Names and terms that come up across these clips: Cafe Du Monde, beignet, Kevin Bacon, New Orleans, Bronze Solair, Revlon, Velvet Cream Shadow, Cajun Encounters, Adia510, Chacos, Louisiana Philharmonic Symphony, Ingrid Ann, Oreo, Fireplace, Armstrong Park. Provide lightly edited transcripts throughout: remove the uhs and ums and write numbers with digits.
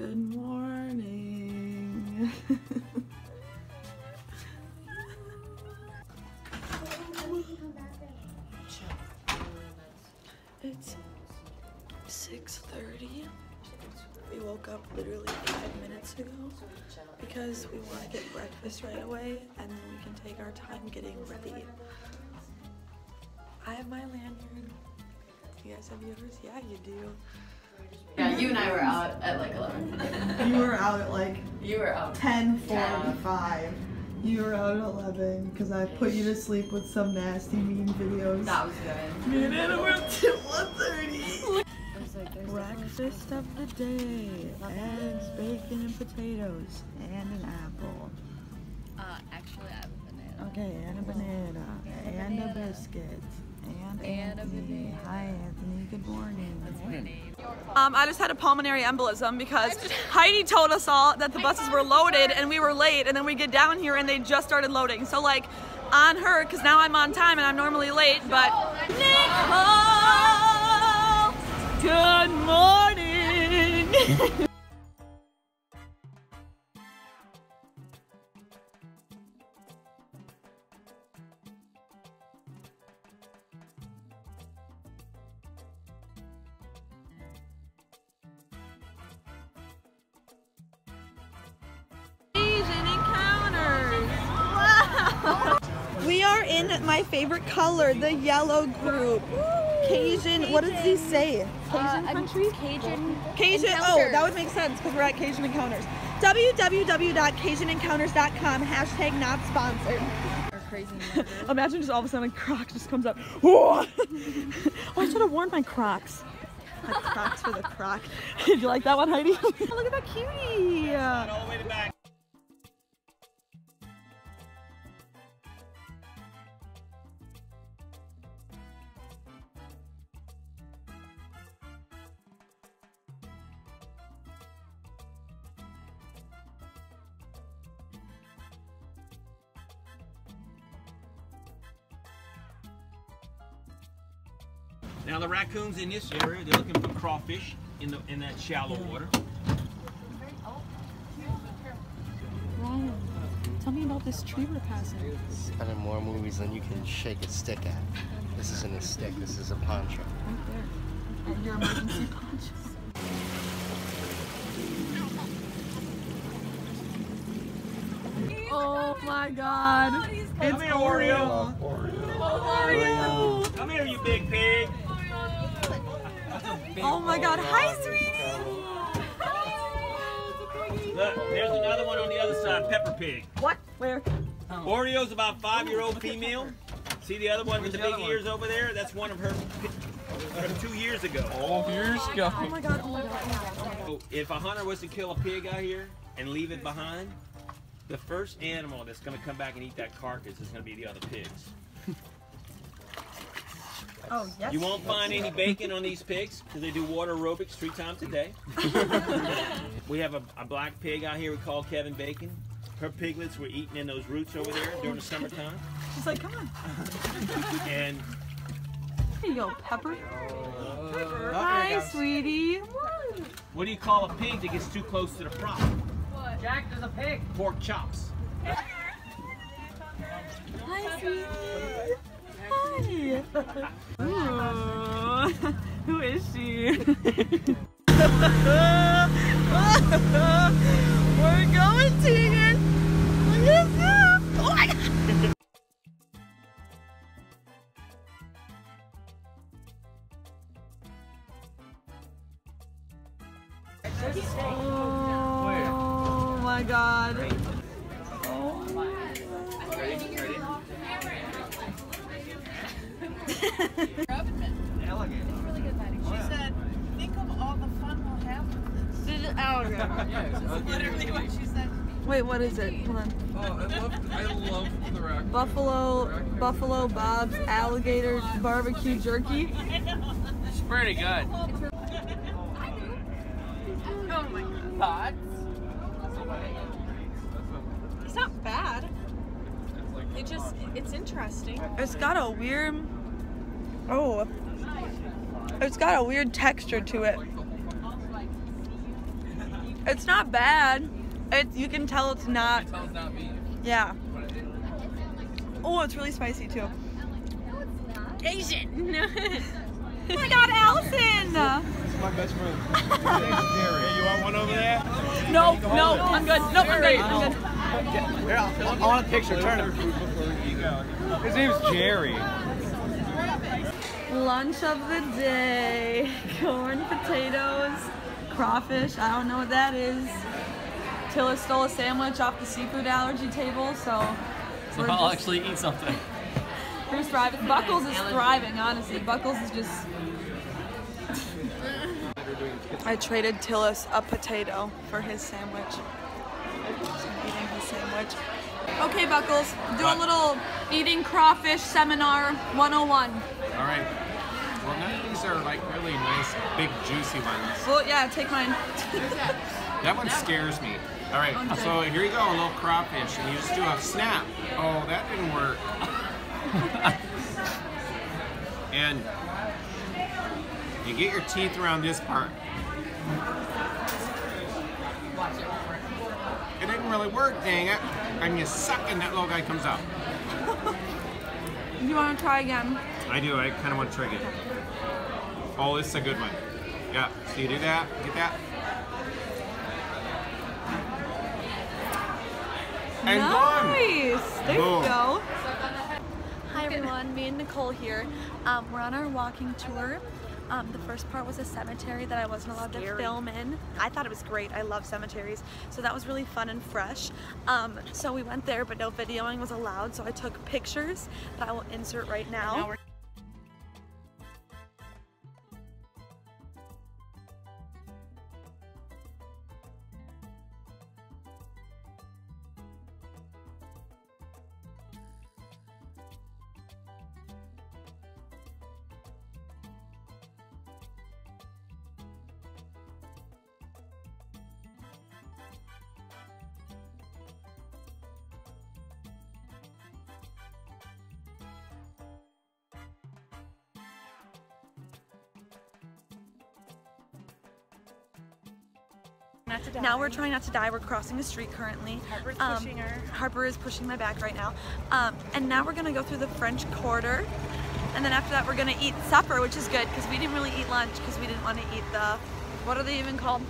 Good morning. It's 6:30. We woke up literally 5 minutes ago because we want to get breakfast right away and then we can take our time getting ready. I have my lanyard. You guys have yours? Yeah, you do. Yeah, you and I were out at like 11. You were out at like 10:45. You were out at 11 because I put you to sleep with some nasty mean videos. That was good. Me and Anna were up till 1:30. Breakfast of the day: eggs, bacon, and potatoes, and an apple. Actually, I have a banana. Okay, and a banana, and a biscuit. And Anthony. Hi Anthony, good morning. Good morning. I just had a pulmonary embolism because Heidi told us all that the buses were loaded and we were late, and then we get down here and they just started loading. So like on her, because now I'm on time and I'm normally late, but Nicole, good morning. We are in my favorite color, the yellow group. Cajun, what does he say? Cajun country? Cajun, oh, that would make sense because we're at Cajun Encounters. www.cajunencounters.com, hashtag not sponsored. Crazy. Imagine just all of a sudden Crocs just comes up. Oh, I should have worn my Crocs. That's Crocs for the Croc. Did you like that one, Heidi? Oh, look at that cutie. All the way to back. Now the raccoons in this area, they're looking for crawfish in that shallow water. Ryan, tell me about this tree we're passing. Spending more movies than you can shake a stick at. This isn't a stick, this is a poncho. Right there. And your emergency poncho. Oh my God! It's Oreo. Oreo. Come here, you big pig. Oh my God! Hi, sweetie. Look, there's another one on the other side. Pepper pig. What? Where? Oh. Oreo's about 5-year-old female. See the other one with the big ears over there? That's one of her from 2 years ago. Oh my God! Oh my God! So if a hunter was to kill a pig out here and leave it behind, the first animal that's going to come back and eat that carcass is going to be the other pigs. Oh, yes. You won't find any bacon on these pigs because they do water aerobics 3 times a day. We have a black pig out here we call Kevin Bacon. Her piglets were eating in those roots over there during the summertime. She's like, come on. And here you go, Pepper. Pepper. Hi, sweetie. What do you call a pig that gets too close to the prop? Jack, there's a pig. Pork chops. Hi, sweetie. Hi. Oh, who is she? We're going, Tegan. Look at this. Oh my God. Oh my God. Oh my God. Elegant. It's really good lighting. She said, think of all the fun we'll have with this. That's literally what she said. Wait, what is it? Hold on. Oh, I love the rack. Buffalo Bob's alligator barbecue jerky. It's pretty good. Oh my God. It's not bad. It just, it's interesting. It's got a weird texture to it. It's not bad. It's, you can tell it's not. You can tell it's not beef. Yeah. Oh, it's really spicy too. No, it's not. Taste it. Oh my God, Allison! My best friend. Hey, you want one over there? No, no, I'm good. No, I'm good. I'm good. I want a picture. Turn it. His name's Jerry. Lunch of the day: corn, potatoes, crawfish. I don't know what that is. Tilla stole a sandwich off the seafood allergy table, so I'll actually eat something. Bruce thriving. Buckles is thriving, honestly. Buckles is just. I traded Tillis a potato for his sandwich. So I'm eating his sandwich. Okay, Buckles, do a little eating crawfish seminar 101. All right. Well, none of these are like really nice, big, juicy ones. Well, yeah, take mine. That one scares me. All right, so here you go, a little crawfish, and you just do a snap. Oh, that didn't work. And you get your teeth around this part. It didn't really work, dang it. And you suck and that little guy comes out. You want to try again? I do, I kind of want to try again. Oh, this is a good one. Yeah, so you do that, get that. And nice! Boom. There you go. Hi everyone, me and Nicole here. We're on our walking tour. The first part was a cemetery that I wasn't allowed to film in. I thought it was great. I love cemeteries. So that was really fun and fresh. So we went there, but no videoing was allowed. So I took pictures that I will insert right now. Now we're trying not to die. We're crossing the street currently. Harper's pushing her. Harper is pushing my back right now. And now we're gonna go through the French Quarter, and then after that we're gonna eat supper, which is good because we didn't really eat lunch because we didn't want to eat the, what are they even called?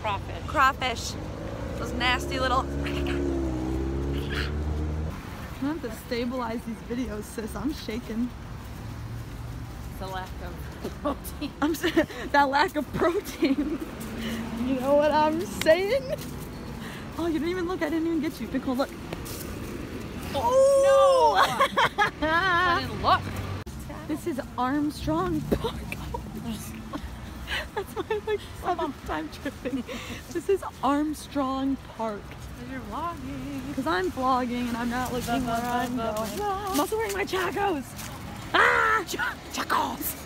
Crawfish. Crawfish. Those nasty little. I have to stabilize these videos, sis. I'm shaking. The lack of protein. I'm saying that lack of protein. You know what I'm saying? Oh, you didn't even look. I didn't even get you. Nicole, look. Oh! No! I didn't look. This is Armstrong Park. Oh my God. That's my like seventh time tripping. This is Armstrong Park. Because you're vlogging. Because I'm vlogging and I'm not looking where I'm going. I'm also wearing my chacos. Ah! Chacos!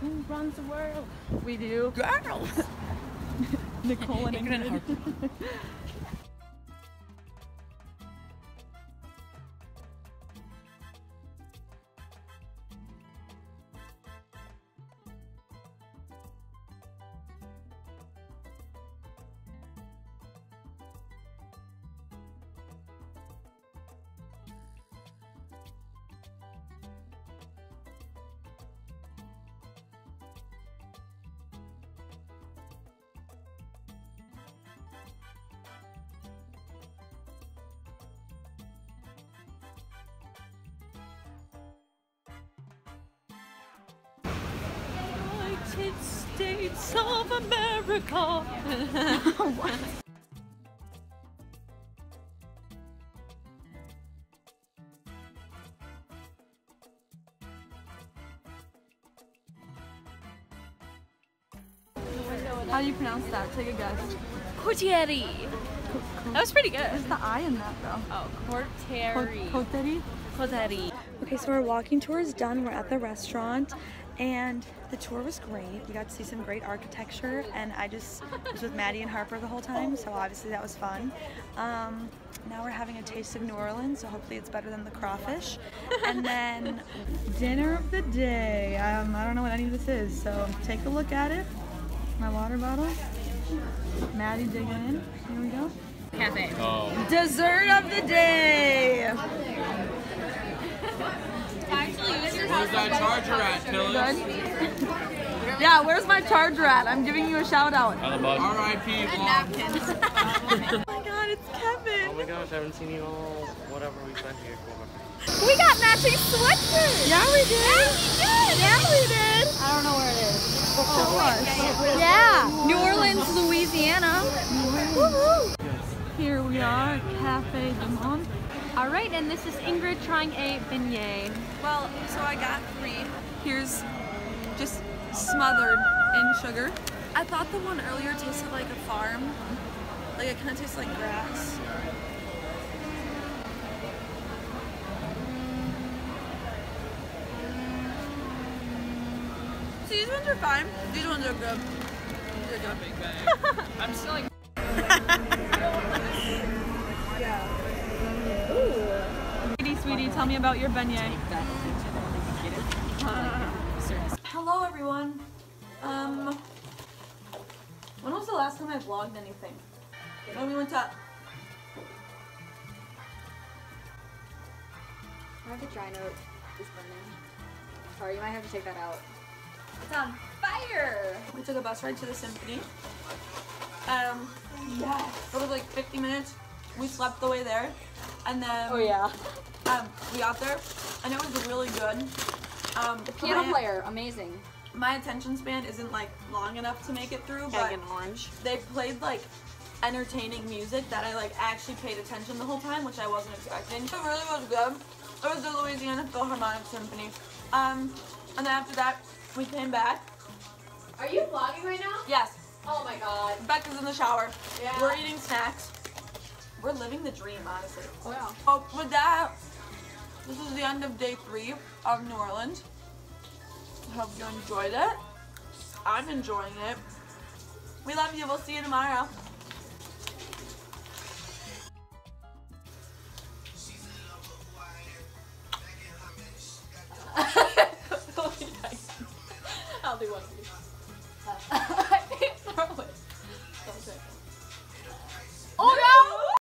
Who runs the world? We do. Girls! Nicole and Ingrid. United States of America. What? How do you pronounce that? Take a guess. Quartieri. That was pretty good. There's the I in that though. Oh, Quartieri. Quartieri? Quartieri. Okay, so our walking tour is done. We're at the restaurant and the tour was great. We got to see some great architecture, and I just was with Maddie and Harper the whole time, so obviously that was fun. Now we're having a taste of New Orleans, so hopefully it's better than the crawfish. And then dinner of the day. I don't know what any of this is, so take a look at it. My water bottle. Maddie digging in. Here we go. Cafe. Oh. Dessert of the day. Where's my charger at, Tillis? Yeah, where's my charger at? I'm giving you a shout out. R.I.P. Oh my god, it's Kevin. Oh my gosh, I haven't seen you all, whatever we've been here for. We got matching sweaters. Yeah, we did. Yeah, we did. I don't know where it is. Oh, yeah, New Orleans, Louisiana. Woohoo! Here we are, Cafe Du Monde. All right, and this is Ingrid trying a beignet. Well, so I got three. Here's just smothered in sugar. I thought the one earlier tasted like a farm. Like it kind of tastes like grass. See, these ones are fine. These ones are good. These are good, big bang. I'm still like... Yeah. Sweetie, tell me about your beignet. Hello everyone. When was the last time I vlogged anything? When we went to... I have a dry note. It's burning. Sorry, you might have to take that out. It's on fire! We took a bus ride to the symphony. Yes. It was like 50 minutes. We slept the way there. And then... Oh yeah. We got there, and it was really good. The piano player, amazing. My attention span isn't like long enough to make it through, but they played like entertaining music that I like actually paid attention the whole time, which I wasn't expecting. It really was good. It was the Louisiana Philharmonic Symphony. And then after that, we came back. Are you vlogging right now? Yes. Oh my god. Becca's in the shower. Yeah. We're eating snacks. We're living the dream, honestly. Oh yeah. Oh, with that. This is the end of day 3 of New Orleans. I hope you enjoyed it. I'm enjoying it. We love you. We'll see you tomorrow.